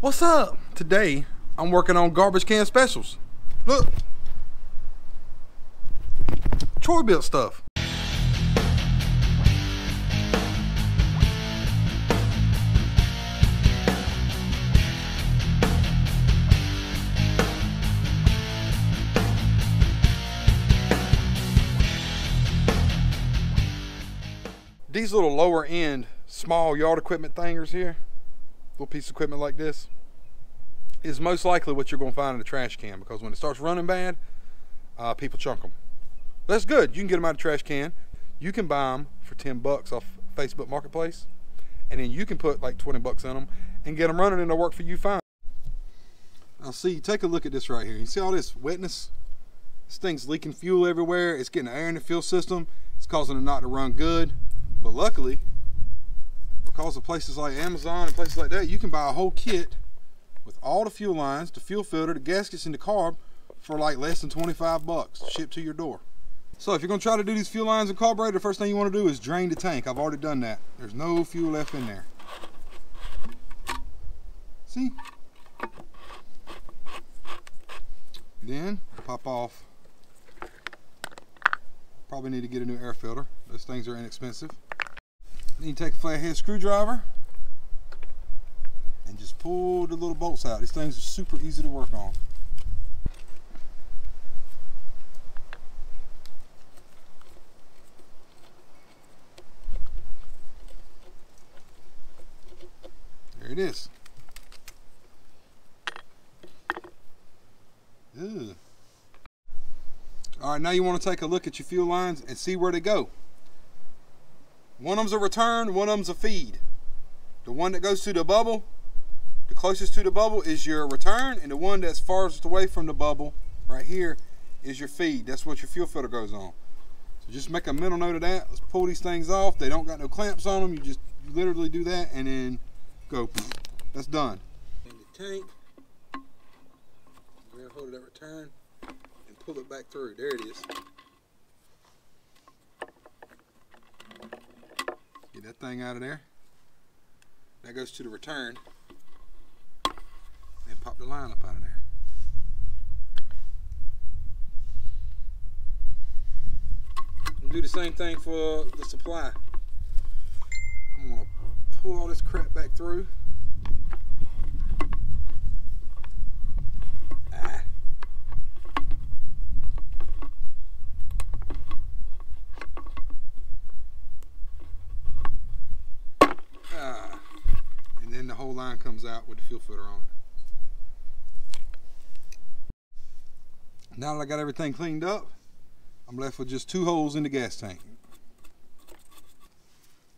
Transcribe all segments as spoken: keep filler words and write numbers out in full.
What's up? Today, I'm working on garbage can specials. Look. Troy-Bilt stuff. These little lower end small yard equipment thingers here, little piece of equipment like this, is most likely what you're going to find in a trash can, because when it starts running bad, uh, people chunk them. That's good. You can get them out of the trash can. You can buy them for ten bucks off Facebook Marketplace, and then you can put like twenty bucks in them and get them running, and they'll work for you fine. Now see, take a look at this right here. You see all this wetness? This thing's leaking fuel everywhere. It's getting air in the fuel system. It's causing it not to run good. But luckily, because of places like Amazon and places like that, you can buy a whole kit with all the fuel lines, the fuel filter, the gaskets, and the carb for like less than twenty-five bucks, shipped to your door. So if you're gonna try to do these fuel lines and carburetor, the first thing you wanna do is drain the tank. I've already done that. There's no fuel left in there. See? Then, pop off. Probably need to get a new air filter. Those things are inexpensive. Then you take a flathead screwdriver and just pull the little bolts out. These things are super easy to work on. There it is. Ew. All right, now you want to take a look at your fuel lines and see where they go. One of them's a return, one of them's a feed. The one that goes to the bubble, the closest to the bubble, is your return, and the one that's farthest away from the bubble, right here, is your feed. That's what your fuel filter goes on. So just make a mental note of that. Let's pull these things off. They don't got no clamps on them. You just you literally do that and then go. That's done. In the tank, grab hold of that return and pull it back through. There it is. Get that thing out of there. That goes to the return. And pop the line up out of there. We'll do the same thing for the supply. I'm gonna pull all this crap back through. Ah. The whole line comes out with the fuel filter on it. Now that I got everything cleaned up, I'm left with just two holes in the gas tank.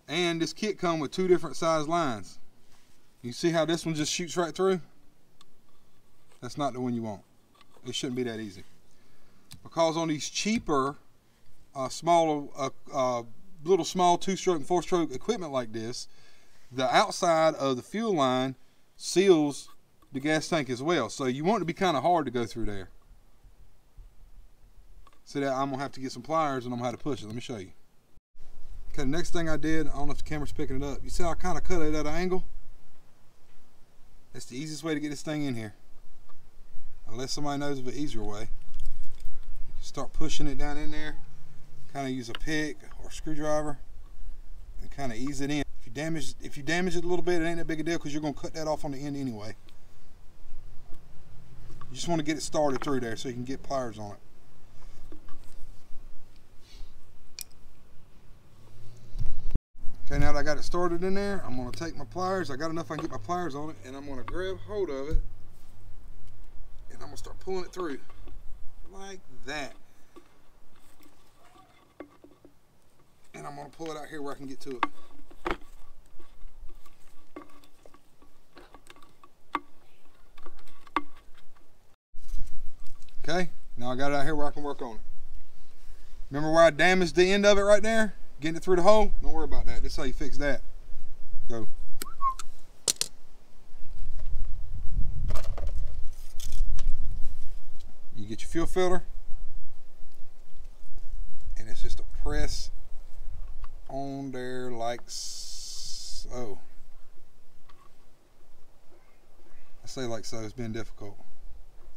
And this kit comes with two different size lines. You see how this one just shoots right through? That's not the one you want. It shouldn't be that easy. Because on these cheaper, uh, smaller, uh, uh, little small two-stroke and four-stroke equipment like this, the outside of the fuel line seals the gas tank as well. So you want it to be kind of hard to go through there. So that I'm gonna have to get some pliers and I'm gonna have to push it. Let me show you. Okay, the next thing I did, I don't know if the camera's picking it up. You see how I kind of cut it at an angle? That's the easiest way to get this thing in here. Unless somebody knows of an easier way. Start pushing it down in there. Kind of use a pick or a screwdriver and kind of ease it in. Damage, if you damage it a little bit, it ain't that big a deal because you're going to cut that off on the end anyway. You just want to get it started through there so you can get pliers on it. Okay, now that I got it started in there, I'm going to take my pliers. I got enough I can get my pliers on it, and I'm going to grab hold of it, and I'm going to start pulling it through like that. And I'm going to pull it out here where I can get to it. Okay, now I got it out here where I can work on it. Remember where I damaged the end of it right there? Getting it through the hole? Don't worry about that. This is how you fix that. Go. You get your fuel filter, and it's just a press on there like so. say like so, it's been difficult.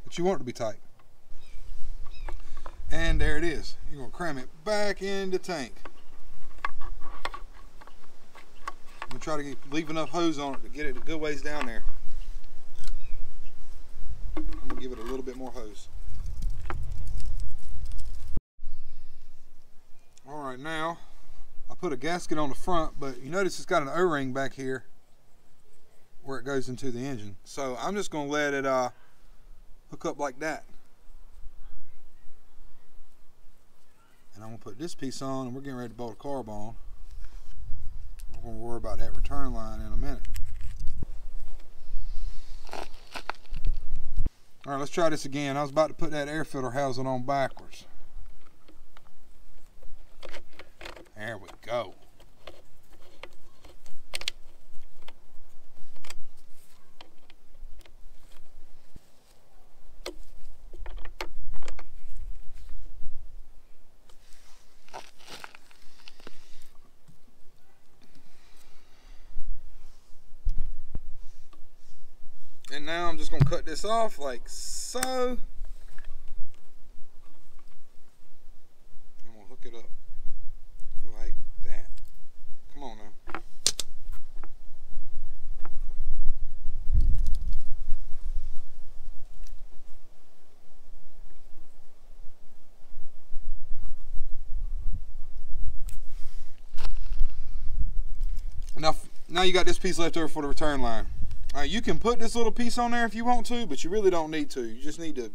But you want it to be tight. And there it is. You're going to cram it back in the tank. I'm going to try to get, leave enough hose on it to get it a good ways down there. I'm going to give it a little bit more hose. Alright, now I put a gasket on the front, but you notice it's got an O-ring back here where it goes into the engine. So I'm just going to let it uh, hook up like that. And I'm going to put this piece on, and we're getting ready to bolt a carb on. We're going to worry about that return line in a minute. Alright, let's try this again. I was about to put that air filter housing on backwards. There we go. And now I'm just going to cut this off like so. I'm going to hook it up. Come on now. Now, now you got this piece left over for the return line. Uh, you can put this little piece on there if you want to, but you really don't need to. You just need to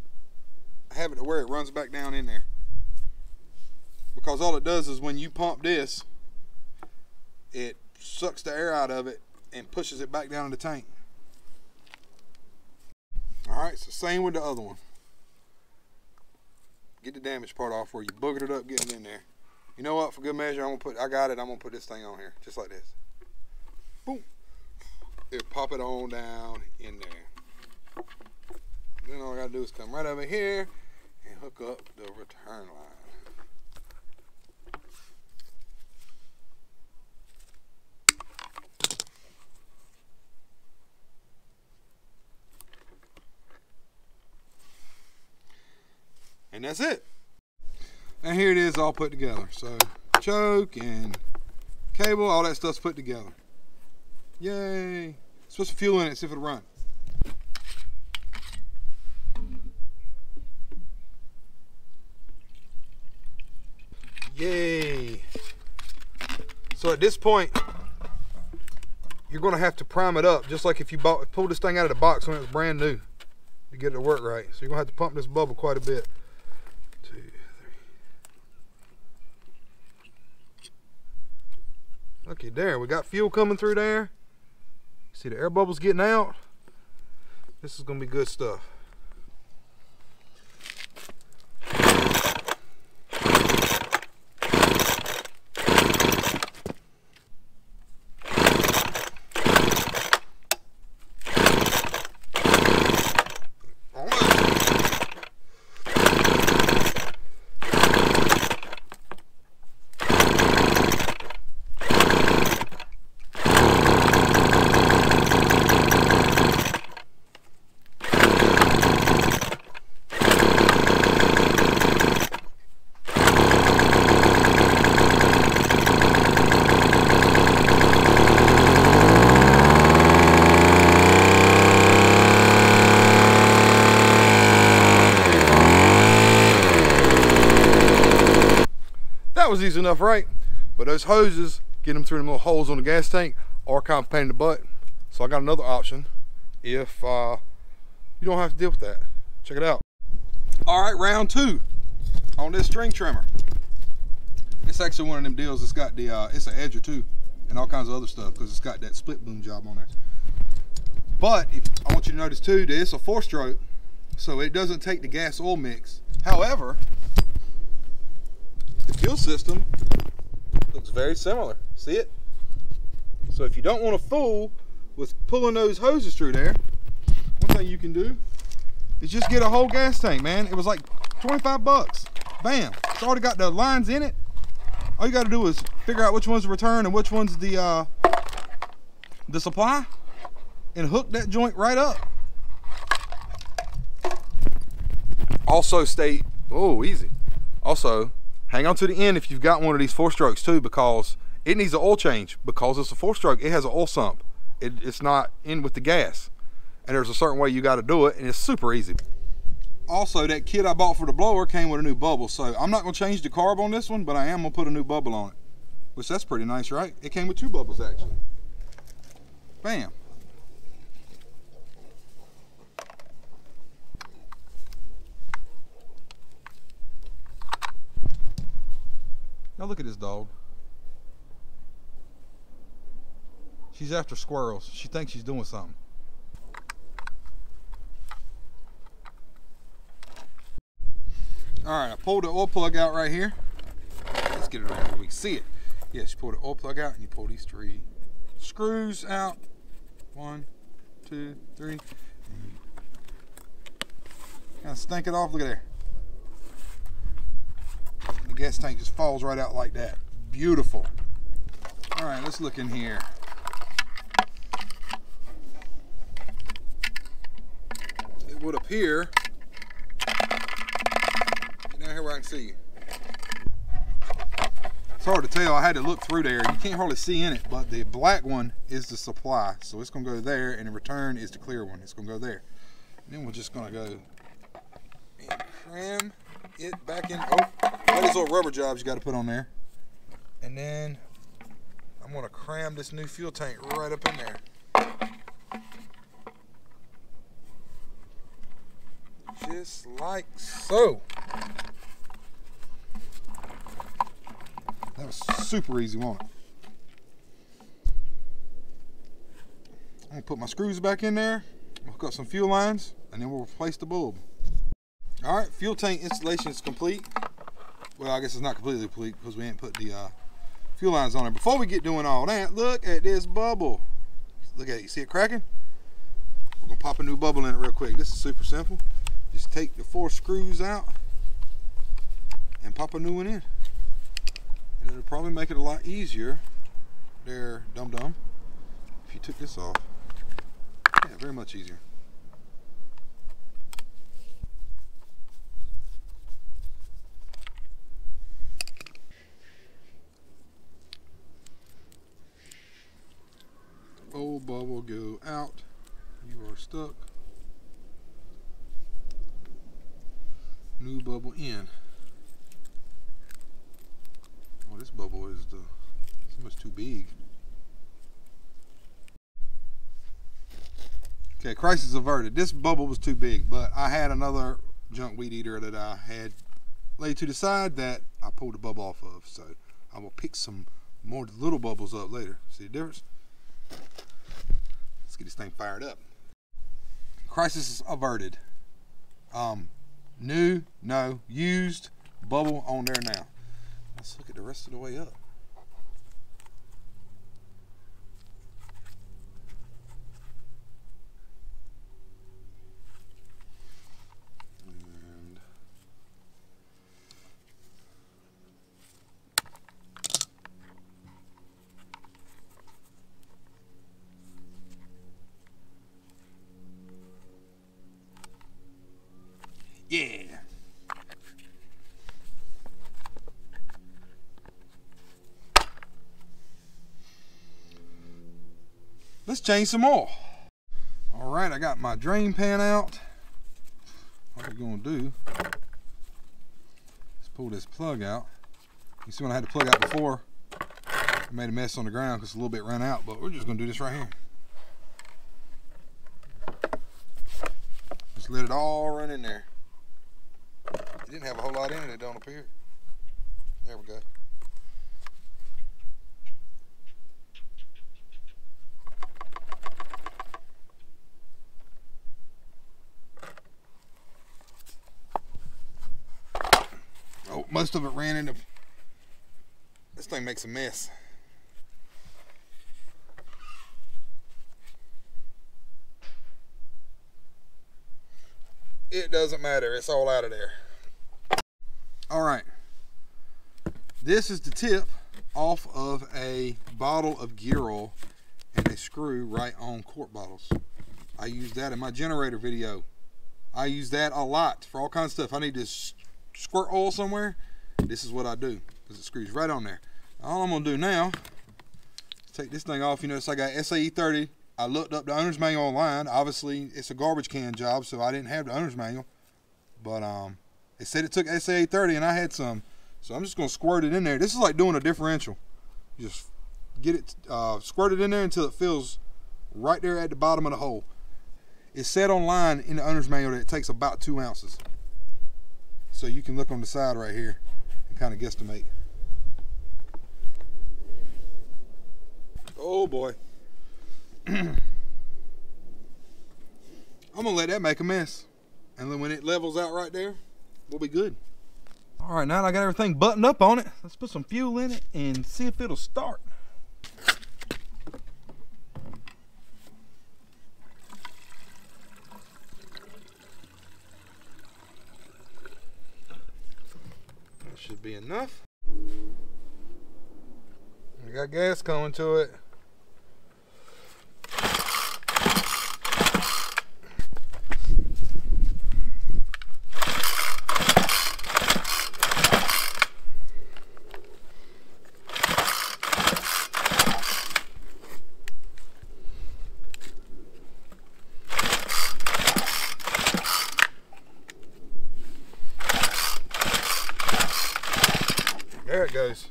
have it to where it runs back down in there. Because all it does is when you pump this, it sucks the air out of it and pushes it back down in the tank. Alright, so same with the other one. Get the damaged part off where you boogered it up getting in there. You know what, for good measure, I'm gonna put I got it, I'm gonna put this thing on here, just like this. Boom. It'll pop it on down in there. Then all I gotta do is come right over here and hook up the return line. And that's it. Now here it is all put together. So choke and cable, all that stuff's put together. Yay. Let's put some fuel in it, see if it'll run. Yay. So at this point, you're gonna have to prime it up, just like if you bought, pulled this thing out of the box when it was brand new to get it to work right. So you're gonna have to pump this bubble quite a bit. Okay, there, we got fuel coming through there. See the air bubbles getting out. This is gonna be good stuff. That was easy enough, right? But those hoses, get them through the little holes on the gas tank, are kind of pain in the butt. So I got another option if uh, you don't have to deal with that. Check it out. All right, round two on this string trimmer. It's actually one of them deals. It's got the uh, it's an edger too, and all kinds of other stuff because it's got that split boom job on there. But if, I want you to notice too that it's a four-stroke, so it doesn't take the gas oil mix. However, the fuel system looks very similar. See it? So if you don't want to fool with pulling those hoses through there, one thing you can do is just get a whole gas tank, man. It was like twenty-five bucks. Bam. It's already got the lines in it. All you got to do is figure out which one's the return and which one's the, uh, the supply, and hook that joint right up. Also stay, oh, easy. Also, hang on to the end if you've got one of these four strokes too, because it needs an oil change. Because it's a four stroke, it has an oil sump. It, it's not in with the gas. And there's a certain way you gotta do it, and it's super easy. Also, that kit I bought for the blower came with a new bubble, so I'm not gonna change the carb on this one, but I am gonna put a new bubble on it. Which that's pretty nice, right? It came with two bubbles, actually. Bam. Now look at this dog. She's after squirrels. She thinks she's doing something. All right, I pulled the oil plug out right here. Let's get it around so we can see it. Yes, you pull the oil plug out and you pull these three screws out. One, two, three. Kind of snake it off, look at there. The gas tank just falls right out like that. Beautiful. All right, let's look in here. It would appear, now here where I can see you. It's hard to tell, I had to look through there. You can't hardly see in it, but the black one is the supply. So it's gonna go there, and the return is the clear one. It's gonna go there. And then we're just gonna go and cram it back in. Oh, all these little rubber jobs you gotta put on there. And then I'm gonna cram this new fuel tank right up in there. Just like so. That was super easy, wasn't it? I'm gonna put my screws back in there, hook up some fuel lines, and then we'll replace the bulb. All right, fuel tank installation is complete. Well, I guess it's not completely complete because we ain't put the uh, fuel lines on there. Before we get doing all that, look at this bubble. Look at it, you see it cracking? We're gonna pop a new bubble in it real quick. This is super simple. Just take the four screws out and pop a new one in. And it'll probably make it a lot easier there, dum-dum, if you took this off. Yeah, very much easier. Old bubble go out. You are stuck. New bubble in. Oh, this bubble is the, it's much too big. Okay, crisis averted. This bubble was too big, but I had another junk weed eater that I had laid to the side that I pulled the bubble off of. So I will pick some more little bubbles up later. See the difference? Let's get this thing fired up. Crisis is averted. Um, new, no, used bubble on there now. Let's look at the rest of the way up. And yeah. Let's change some oil. All right, I got my drain pan out. What we're gonna do is pull this plug out. You see when I had to plug out before? I made a mess on the ground because a little bit ran out, but we're just gonna do this right here. Just let it all run in there. It didn't have a whole lot in it, it don't appear. There we go. Most of it ran into, this thing makes a mess. It doesn't matter, it's all out of there. All right, this is the tip off of a bottle of Gearol and a screw right on quart bottles. I used that in my generator video. I use that a lot for all kinds of stuff. I need to squirt oil somewhere. This is what I do, because it screws right on there. All I'm gonna do now is take this thing off. You notice I got S A E thirty. I looked up the owner's manual online. Obviously, it's a garbage can job, so I didn't have the owner's manual. But um, it said it took S A E thirty, and I had some. So I'm just gonna squirt it in there. This is like doing a differential. You just get it, uh, squirt it in there until it feels right there at the bottom of the hole. It said online in the owner's manual that it takes about two ounces. So you can look on the side right here and kind of guesstimate. Oh boy. I'm gonna let that make a mess, and then when it levels out right there, we'll be good. All right, now that I got everything buttoned up on it, let's put some fuel in it and see if it'll start. That should be enough. I got gas coming to it. There it goes.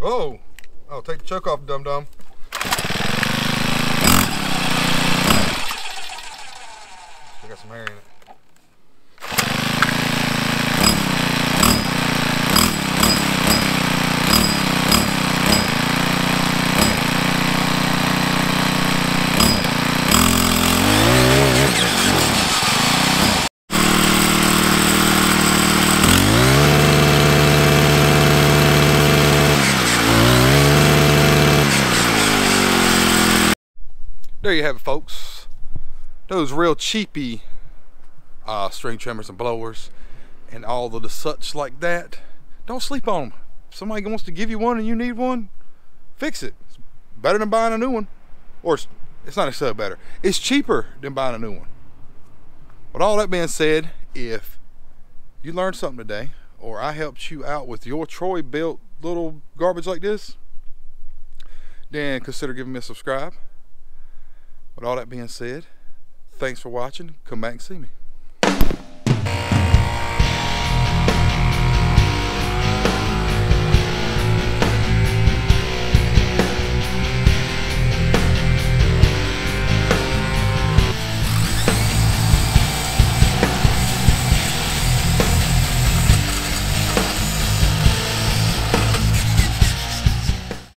Whoa! I'll take the choke off, dum-dum. Still got some hair in it. There you have it, folks. Those real cheapy uh, string trimmers and blowers and all of the such like that. Don't sleep on them. If somebody wants to give you one and you need one, fix it. It's better than buying a new one. Or it's, it's not necessarily better. It's cheaper than buying a new one. With all that being said, if you learned something today, or I helped you out with your Troy-Bilt little garbage like this, then consider giving me a subscribe. With all that being said, thanks for watching. Come back and see me.